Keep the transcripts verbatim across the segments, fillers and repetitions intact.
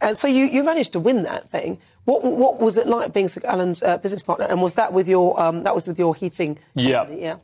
And so you, you managed to win that thing. What, what was it like being Sir Alan's uh, business partner? And was that with your um, that was with your heating company? Yeah. Yeah.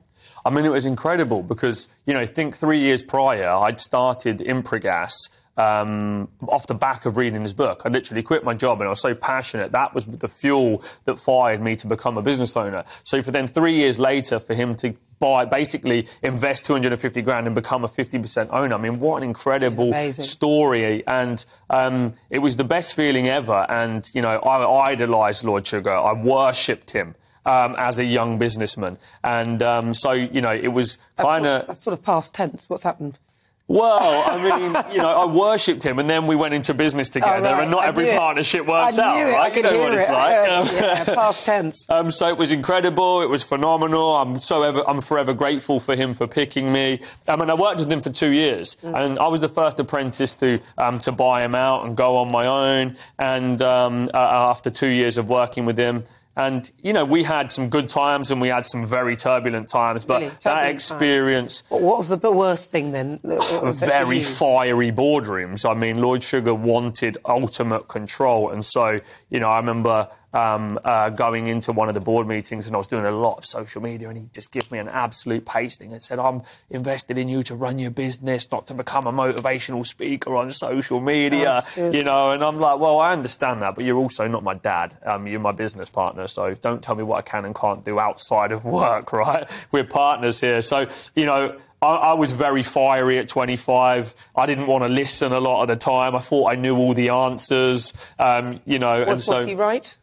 I mean, it was incredible because, you know, think three years prior, I'd started Impregas um, off the back of reading his book. I literally quit my job and I was so passionate. That was the fuel that fired me to become a business owner. So for then three years later, for him to buy, basically invest two hundred fifty grand and become a fifty percent owner. I mean, what an incredible story. And um, it was the best feeling ever. And, you know, I idolised Lord Sugar. I worshipped him. Um, as a young businessman. And um, so, you know, it was kind of... That's sort of past tense. What's happened? Well, I mean, you know, I worshipped him and then we went into business together. Oh, right. And not I every partnership works I out, right? I you know what it's it. like. Um, yeah, past tense. Um, so it was incredible. It was phenomenal. I'm so ever, I'm forever grateful for him for picking me. Um, and I worked with him for two years. Mm. And I was the first apprentice to um, to buy him out and go on my own. And um, uh, after two years of working with him, and, you know, we had some good times and we had some very turbulent times, but really, that experience... Times. What was the worst thing, then? Very fiery boardrooms. I mean, Lord Sugar wanted ultimate control. And so, you know, I remember um, uh, going into one of the board meetings and I was doing a lot of social media and he just gave me an absolute pasting and said, I'm invested in you to run your business, not to become a motivational speaker on social media, oh, you know. And I'm like, well, I understand that, but you're also not my dad. Um, you're my business partner. So don't tell me what I can and can't do outside of work, right? We're partners here. So, you know, I, I was very fiery at twenty-five. I didn't want to listen a lot of the time. I thought I knew all the answers, um, you know. Was, and so, was he right?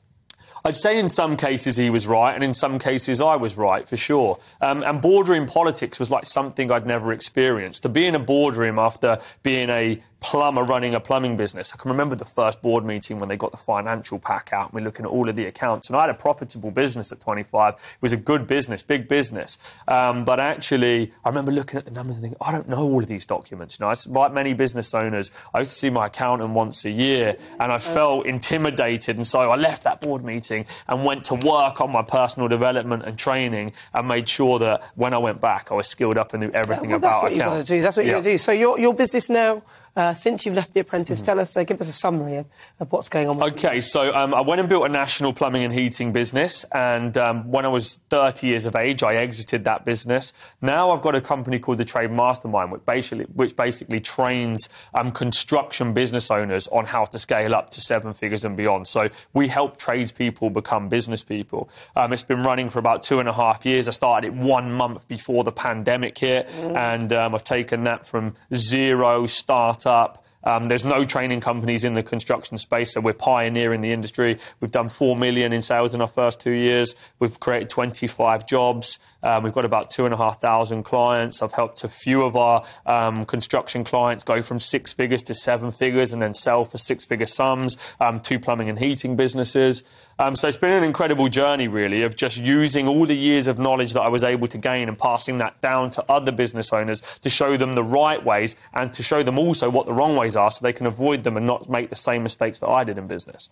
I'd say in some cases he was right and in some cases I was right, for sure. Um, and boardroom politics was like something I'd never experienced. To be in a boardroom after being a plumber running a plumbing business. I can remember the first board meeting when they got the financial pack out and we're looking at all of the accounts. And I had a profitable business at twenty-five. It was a good business, big business. Um, but actually, I remember looking at the numbers and thinking, I don't know all of these documents. You know, like many business owners, I used to see my accountant once a year and I felt intimidated. And so I left that board meeting and went to work on my personal development and training and made sure that when I went back, I was skilled up and knew everything well, about accounts. That's what you've got to do. That's what you've got to do. So your, your business now... Uh, since you've left The Apprentice, mm-hmm. tell us, uh, give us a summary of, of what's going on. With OK, you. so um, I went and built a national plumbing and heating business. And um, when I was thirty years of age, I exited that business. Now I've got a company called the Trade Mastermind, which basically, which basically trains um, construction business owners on how to scale up to seven figures and beyond. So we help tradespeople become business people. Um, it's been running for about two and a half years. I started it one month before the pandemic hit. Mm-hmm. And um, I've taken that from zero start up. Um, there's no training companies in the construction space, so we're pioneering the industry. We've done four million in sales in our first two years. We've created twenty-five jobs. Um, we've got about two thousand five hundred clients. I've helped a few of our um, construction clients go from six figures to seven figures and then sell for six-figure sums um, to plumbing and heating businesses. Um, so it's been an incredible journey, really, of just using all the years of knowledge that I was able to gain and passing that down to other business owners to show them the right ways and to show them also what the wrong ways are so they can avoid them and not make the same mistakes that I did in business.